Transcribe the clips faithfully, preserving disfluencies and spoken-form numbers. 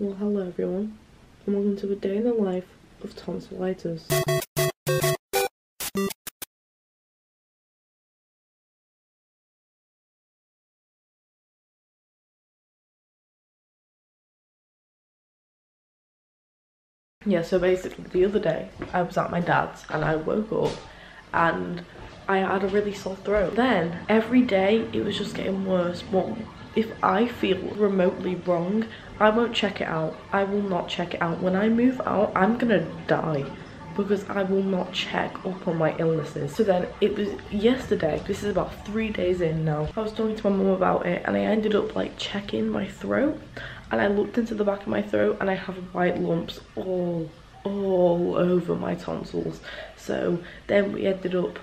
Well, hello everyone, and welcome to a day in the life of tonsillitis. Yeah, so basically the other day I was at my dad's and I woke up and I had a really sore throat. Then every day it was just getting worse. More. If I feel remotely wrong, I won't check it out. I will not check it out. When I move out, I'm gonna die because I will not check up on my illnesses. So then it was yesterday, this is about three days in now, I was talking to my mum about it and I ended up like checking my throat and I looked into the back of my throat and I have white lumps all, all over my tonsils. So then we ended up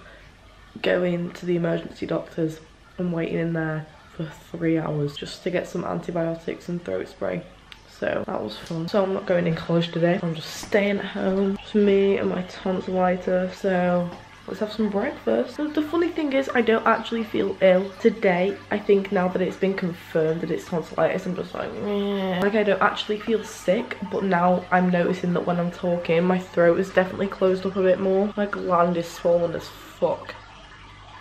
going to the emergency doctors and waiting in there for three hours just to get some antibiotics and throat spray. So that was fun. So I'm not going in college today. I'm just staying at home. Just me and my tonsillitis. So let's have some breakfast. So the funny thing is I don't actually feel ill today. I think now that it's been confirmed that it's tonsillitis, I'm just like, meh. Like I don't actually feel sick, but now I'm noticing that when I'm talking, my throat is definitely closed up a bit more. My gland is swollen as fuck.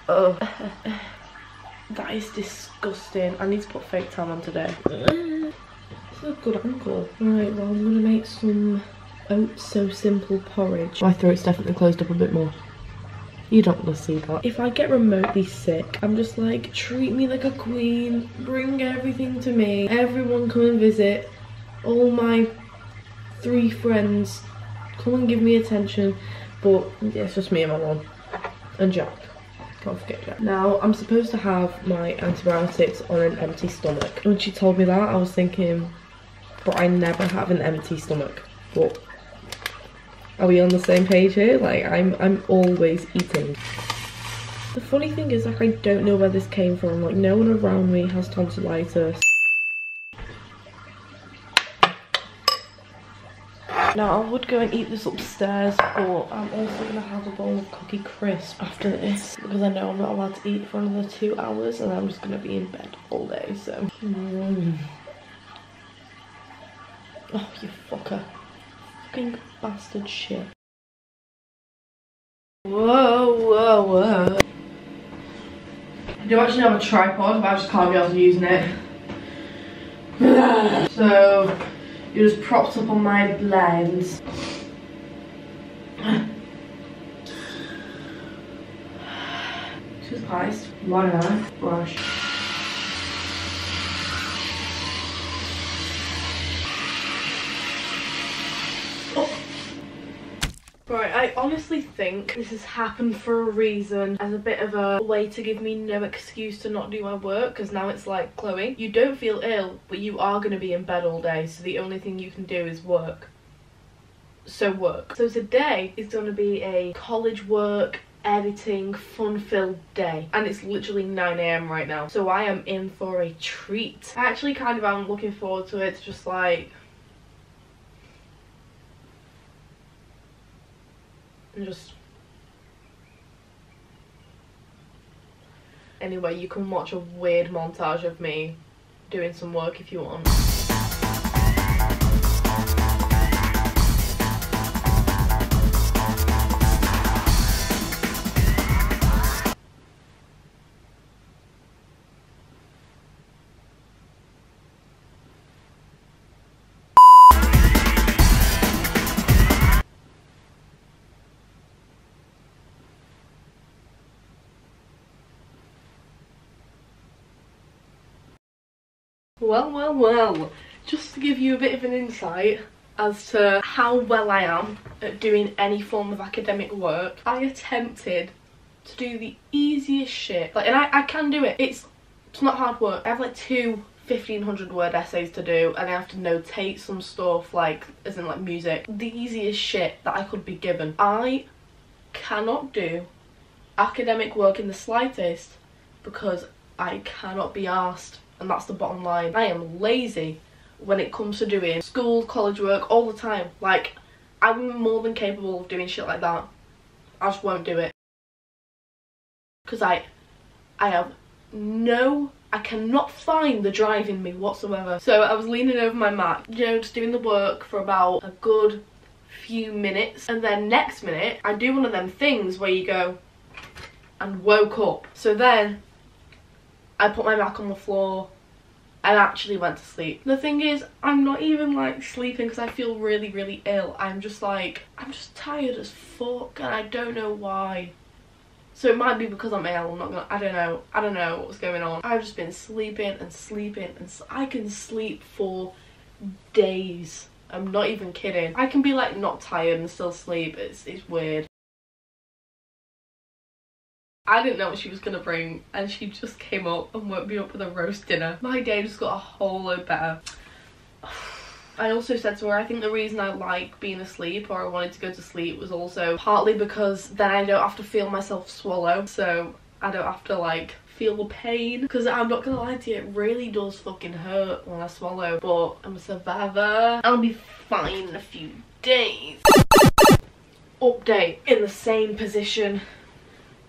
Oh. That is disgusting. I need to put fake tan on today. This is a good ankle. Right, well, I'm gonna make some oats so simple porridge. My throat's definitely closed up a bit more. You don't want to see that. If I get remotely sick, I'm just like, treat me like a queen. Bring everything to me. Everyone come and visit. All my three friends, come and give me attention. But yeah, it's just me and my mum and Jack. Can't forget that. Now, I'm supposed to have my antibiotics on an empty stomach. When she told me that, I was thinking, but I never have an empty stomach. But are we on the same page here? Like, I'm, I'm always eating. The funny thing is, like, I don't know where this came from. Like, no one around me has tonsillitis. Now, I would go and eat this upstairs, but I'm also going to have a bowl of Cookie Crisp after this because I know I'm not allowed to eat for another two hours and I'm just going to be in bed all day, so. Mm. Oh, you fucker. Fucking bastard shit. Whoa, whoa, whoa. I do actually have a tripod, but I just can't be able to use it. So. You're just propped up on my blinds. Toothpaste, water, brush. Oh. Right, I honestly think this has happened for a reason, as a bit of a way to give me no excuse to not do my work, because now it's like, Chloe, you don't feel ill, but you are going to be in bed all day, so the only thing you can do is work. So work. So today is going to be a college work, editing, fun-filled day, and it's literally nine a m right now, so I am in for a treat. I actually kind of am looking forward to it. It's just like... and just anyway, you can watch a weird montage of me doing some work if you want. Well, well, well, just to give you a bit of an insight as to how well I am at doing any form of academic work, I attempted to do the easiest shit, like, and I, I can do it, it's, it's not hard work. I have like two fifteen hundred word essays to do and I have to notate some stuff, like, as in like music. The easiest shit that I could be given. I cannot do academic work in the slightest because I cannot be arsed. And that's the bottom line. I am lazy when it comes to doing school, college work, all the time. Like, I'm more than capable of doing shit like that. I just won't do it. Because I, I have no I cannot find the drive in me whatsoever. So I was leaning over my mat, you know, just doing the work for about a good few minutes, and then next minute I do one of them things where you go and woke up. So then I put my back on the floor and actually went to sleep. The thing is, I'm not even like sleeping because I feel really, really ill. I'm just like, I'm just tired as fuck and I don't know why. So it might be because I'm ill, I'm not gonna, I don't know, I don't know what's going on. I've just been sleeping and sleeping and sl I can sleep for days. I'm not even kidding. I can be like not tired and still sleep, it's, it's weird. I didn't know what she was gonna bring and she just came up and woke me up with a roast dinner. My day just got a whole lot better. I also said to her, I think the reason I like being asleep, or I wanted to go to sleep, was also partly because then I don't have to feel myself swallow, so I don't have to like feel the pain, because I'm not gonna lie to you, it really does fucking hurt when I swallow, but I'm a survivor. I'll be fine in a few days. Update: in the same position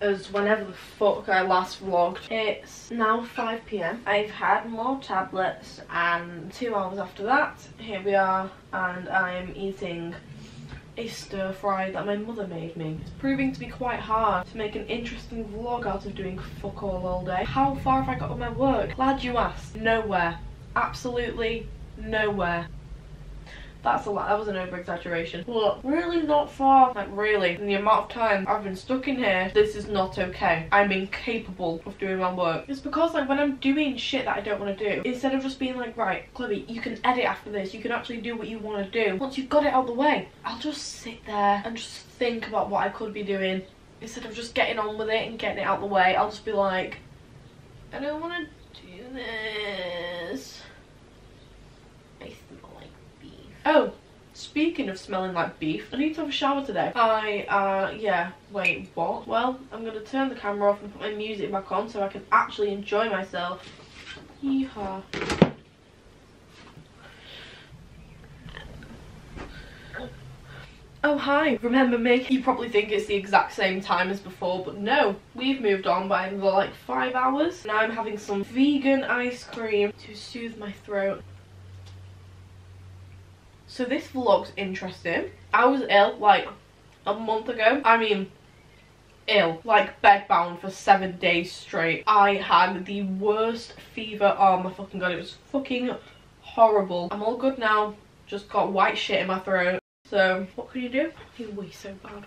as whenever the fuck I last vlogged. It's now five p m. I've had more tablets, and two hours after that, here we are, and I'm eating a stir fry that my mother made me. It's proving to be quite hard to make an interesting vlog out of doing fuck all all day. How far have I got with my work? Glad you asked. Nowhere. Absolutely nowhere. That's a lot. That was an over exaggeration. Look, really not far. Like, really. In the amount of time I've been stuck in here, this is not okay. I'm incapable of doing my work. It's because, like, when I'm doing shit that I don't want to do, instead of just being like, right, Chloe, you can edit after this, you can actually do what you want to do. Once you've got it out of the way, I'll just sit there and just think about what I could be doing. Instead of just getting on with it and getting it out of the way, I'll just be like, I don't want to do this. Oh, speaking of smelling like beef, I need to have a shower today. I, uh, yeah, wait, what? Well, I'm gonna turn the camera off and put my music back on so I can actually enjoy myself. Yeehaw. Oh, hi, remember me? You probably think it's the exact same time as before, but no, we've moved on by like five hours. Now I'm having some vegan ice cream to soothe my throat. So this vlog's interesting. I was ill like a month ago. I mean, ill. Like bedbound for seven days straight. I had the worst fever. Oh my fucking god, it was fucking horrible. I'm all good now. Just got white shit in my throat. So what can you do? You wee so bad.